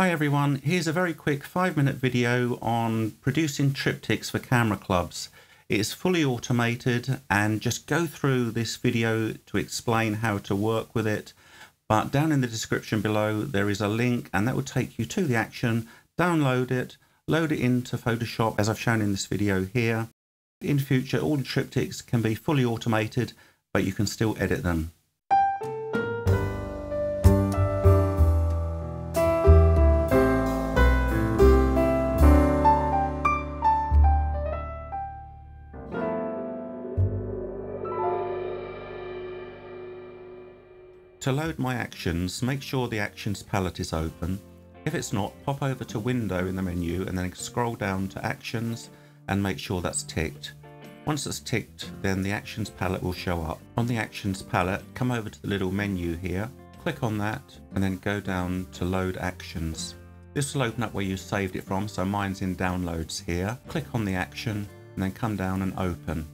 Hi everyone, here's a very quick 5-minute video on producing triptychs for camera clubs. It's fully automated and just go through this video to explain how to work with it. But down in the description below there is a link and that will take you to the action, download it, load it into Photoshop as I've shown in this video here. In future all the triptychs can be fully automated but you can still edit them. To load my actions, make sure the actions palette is open. If it's not, pop over to window in the menu and then scroll down to actions and make sure that's ticked. Once it's ticked, then the actions palette will show up. On the actions palette, come over to the little menu here, click on that and then go down to load actions. This will open up where you saved it from, so mine's in downloads here. Click on the action and then come down and open.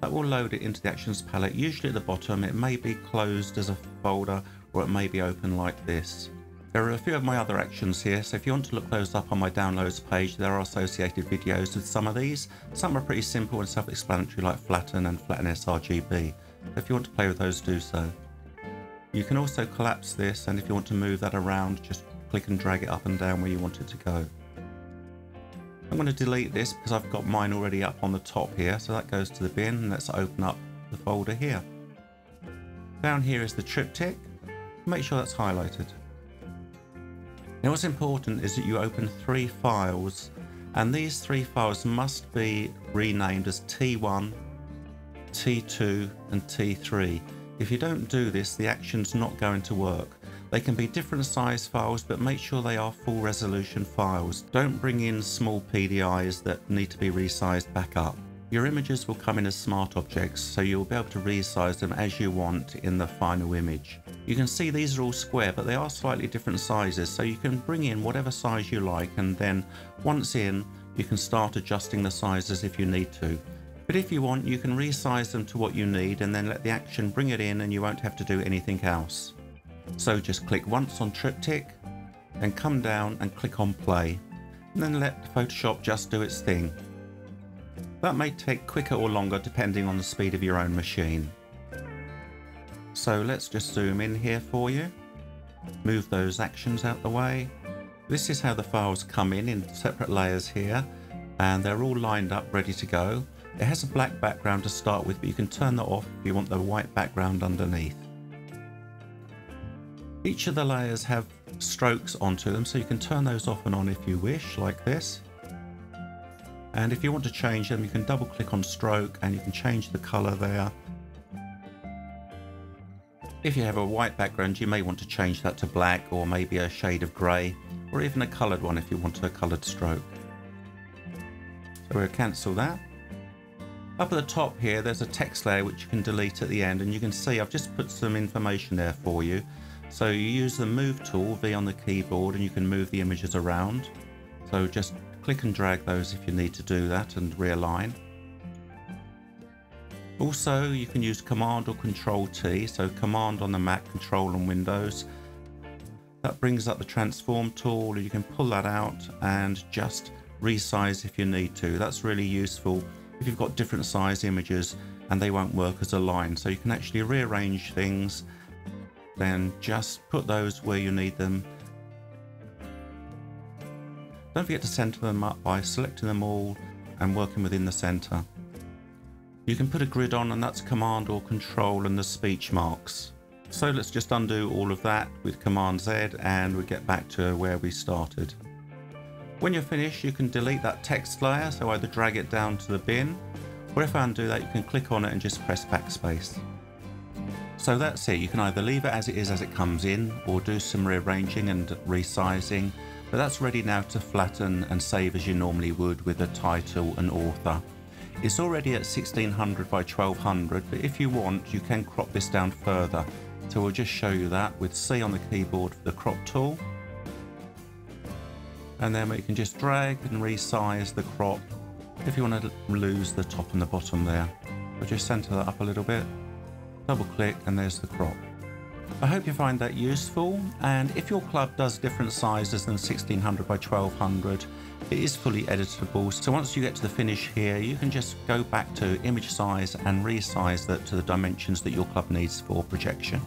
That will load it into the actions palette. Usually at the bottom it may be closed as a folder or it may be open like this. There are a few of my other actions here, so if you want to look those up on my downloads page, there are associated videos with some of these. Some are pretty simple and self-explanatory, like Flatten and Flatten sRGB. If you want to play with those, do so. You can also collapse this, and if you want to move that around, just click and drag it up and down where you want it to go. I'm going to delete this because I've got mine already up on the top here, so that goes to the bin, and let's open up the folder here. Down here is the triptych. Make sure that's highlighted. Now what's important is that you open 3 files, and these 3 files must be renamed as T1, T2 and T3. If you don't do this, the action's not going to work. They can be different size files, but make sure they are full resolution files. Don't bring in small PDIs that need to be resized back up. Your images will come in as smart objects, so you'll be able to resize them as you want in the final image. You can see these are all square, but they are slightly different sizes, so you can bring in whatever size you like, and then once in, you can start adjusting the sizes if you need to. But if you want, you can resize them to what you need and then let the action bring it in and you won't have to do anything else. So just click once on triptych, then come down and click on play, and then let Photoshop just do its thing. That may take quicker or longer depending on the speed of your own machine. So let's just zoom in here for you, move those actions out the way. This is how the files come in separate layers here, and they're all lined up ready to go. It has a black background to start with, but you can turn that off if you want the white background underneath. Each of the layers have strokes onto them, so you can turn those off and on if you wish, like this. And if you want to change them, you can double click on stroke and you can change the color there. If you have a white background, you may want to change that to black, or maybe a shade of gray, or even a colored one if you want a colored stroke. So we'll cancel that. Up at the top here, there's a text layer which you can delete at the end, and you can see I've just put some information there for you. So you use the move tool, V on the keyboard, and you can move the images around. So just click and drag those if you need to do that and realign. Also, you can use Command or Control T, so Command on the Mac, Control on Windows. That brings up the transform tool, and you can pull that out and just resize if you need to. That's really useful if you've got different size images and they won't work as a line. So you can actually rearrange things, then just put those where you need them. Don't forget to center them up by selecting them all and working within the center. You can put a grid on, and that's Command or Control and the speech marks. So let's just undo all of that with Command Z and we get back to where we started. When you're finished, you can delete that text layer, so either drag it down to the bin, or if I undo that, you can click on it and just press backspace. So that's it. You can either leave it as it is as it comes in, or do some rearranging and resizing, but that's ready now to flatten and save as you normally would with a title and author. It's already at 1600 by 1200, but if you want, you can crop this down further. So we'll just show you that with C on the keyboard for the crop tool. And then we can just drag and resize the crop if you want to lose the top and the bottom there. We'll just center that up a little bit. Double click and there's the crop. I hope you find that useful, and if your club does different sizes than 1600 by 1200, it is fully editable, so once you get to the finish here, you can just go back to image size and resize that to the dimensions that your club needs for projection.